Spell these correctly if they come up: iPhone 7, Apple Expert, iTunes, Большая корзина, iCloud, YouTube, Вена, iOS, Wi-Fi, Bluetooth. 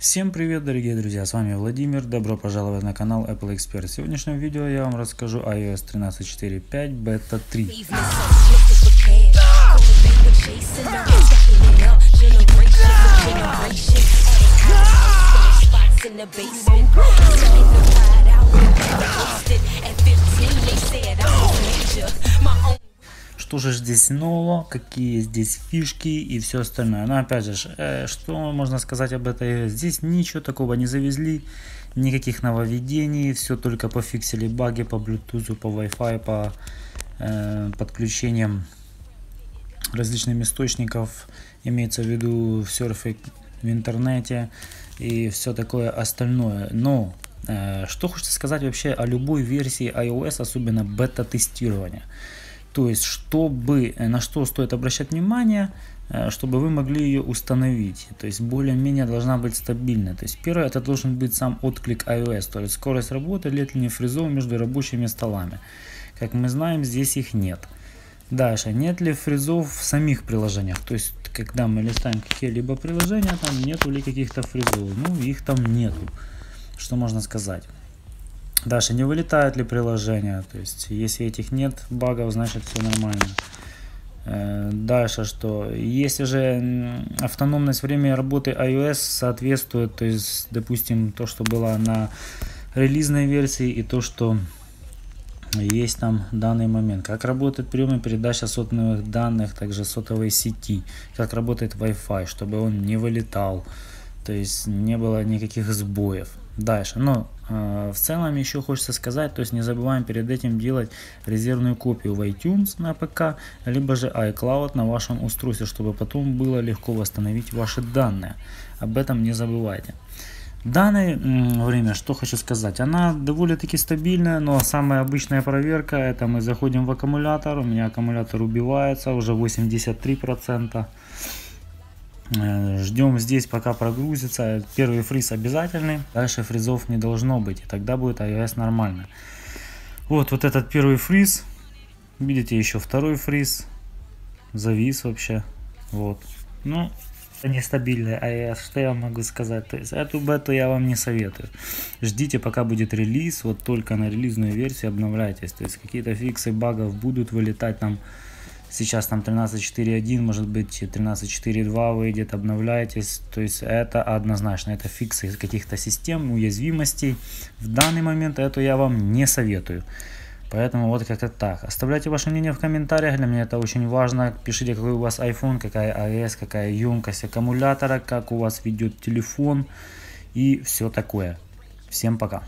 Всем привет, дорогие друзья, с вами Владимир, добро пожаловать на канал Apple Expert. В сегодняшнем видео я вам расскажу iOS 13.4.5 Beta 3. Что же здесь нового, какие здесь фишки и все остальное. Но опять же, что можно сказать об этой? Здесь ничего такого не завезли, никаких нововведений, все только пофиксили баги по Bluetooth, по Wi-Fi, по подключениям различным источников, имеется в виду серфинг в интернете и все такое остальное. Но что хочется сказать вообще о любой версии iOS, особенно бета-тестирования. То есть, на что стоит обращать внимание, чтобы вы могли ее установить. То есть, более-менее должна быть стабильна. То есть, первое, это должен быть сам отклик iOS, то есть, скорость работы лет-летних фризов между рабочими столами. Как мы знаем, здесь их нет. Дальше, нет ли фризов в самих приложениях. То есть, когда мы листаем какие-либо приложения, там нету ли каких-то фризов. Ну, их там нету, что можно сказать. Дальше, не вылетает ли приложение, то есть если этих нет багов, значит все нормально. Дальше, что если же автономность времени работы iOS соответствует, то есть, допустим, то, что было на релизной версии и то, что есть там в данный момент. Как работает прием и передача сотовых данных, также сотовой сети, как работает Wi-Fi, чтобы он не вылетал, то есть не было никаких сбоев. Дальше, но в целом еще хочется сказать, то есть не забываем перед этим делать резервную копию в iTunes на ПК, либо же iCloud на вашем устройстве, чтобы потом было легко восстановить ваши данные. Об этом не забывайте. В данное время, что хочу сказать, она довольно-таки стабильная, но самая обычная проверка, это мы заходим в аккумулятор, у меня аккумулятор убивается, уже 83%. Ждем здесь, пока прогрузится. Первый фриз обязательный. Дальше фризов не должно быть. И тогда будет iOS нормально. Вот этот первый фриз. Видите, еще второй фриз. Завис вообще. Вот. Ну, нестабильный iOS. Что я могу сказать? То есть, эту бету я вам не советую. Ждите, пока будет релиз. Вот только на релизную версию обновляйтесь. То есть, какие-то фиксы багов будут вылетать нам. Сейчас там 13.4.1, может быть 13.4.2 выйдет, обновляйтесь. То есть это однозначно, это фиксы каких-то систем, уязвимостей. В данный момент эту я вам не советую. Поэтому вот как-то так. Оставляйте ваше мнение в комментариях, для меня это очень важно. Пишите, какой у вас iPhone, какая iOS, какая емкость аккумулятора, как у вас ведет телефон и все такое. Всем пока.